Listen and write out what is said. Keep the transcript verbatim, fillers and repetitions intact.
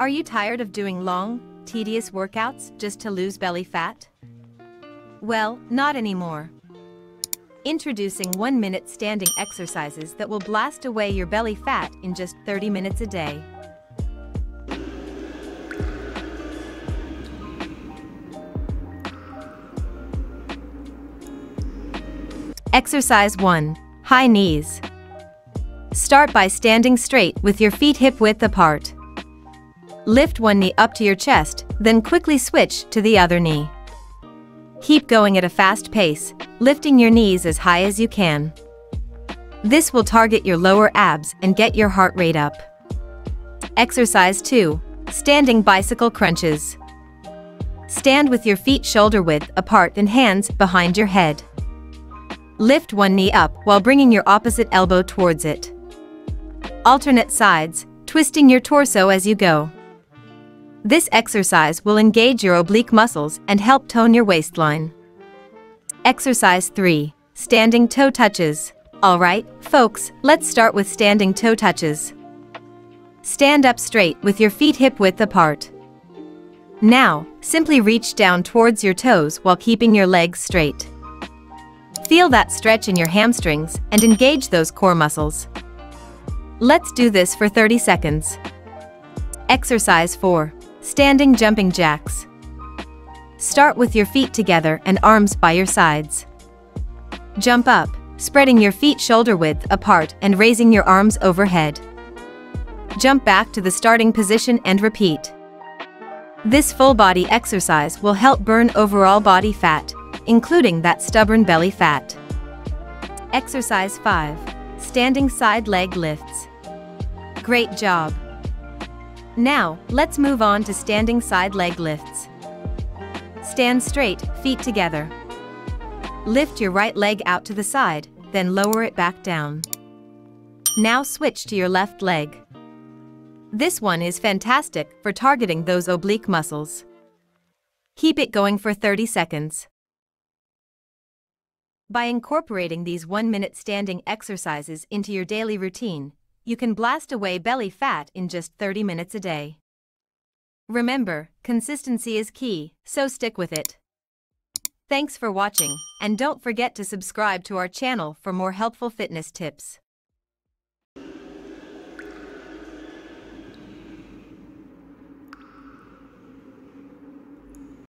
Are you tired of doing long, tedious workouts just to lose belly fat? Well, not anymore. Introducing one minute standing exercises that will blast away your belly fat in just thirty minutes a day. Exercise one. High knees. Start by standing straight with your feet hip-width apart. Lift one knee up to your chest, then quickly switch to the other knee. Keep going at a fast pace, lifting your knees as high as you can. This will target your lower abs and get your heart rate up. Exercise two. Standing bicycle crunches. Stand with your feet shoulder width apart and hands behind your head. Lift one knee up while bringing your opposite elbow towards it. Alternate sides, twisting your torso as you go. This exercise will engage your oblique muscles and help tone your waistline. Exercise three. Standing toe touches. Alright, folks, let's start with standing toe touches. Stand up straight with your feet hip-width apart. Now, simply reach down towards your toes while keeping your legs straight. Feel that stretch in your hamstrings and engage those core muscles. Let's do this for thirty seconds. Exercise four. Standing jumping jacks. Start with your feet together and arms by your sides. Jump up, spreading your feet shoulder width apart and raising your arms overhead. Jump back to the starting position and repeat. This full body exercise will help burn overall body fat, including that stubborn belly fat. Exercise five. Standing side leg lifts. Great job! Now, let's move on to standing side leg lifts. Stand straight, feet together. Lift your right leg out to the side, then lower it back down. Now switch to your left leg. This one is fantastic for targeting those oblique muscles. Keep it going for thirty seconds. By incorporating these one minute standing exercises into your daily routine, you can blast away belly fat in just thirty minutes a day. Remember, consistency is key, so stick with it. Thanks for watching, and don't forget to subscribe to our channel for more helpful fitness tips.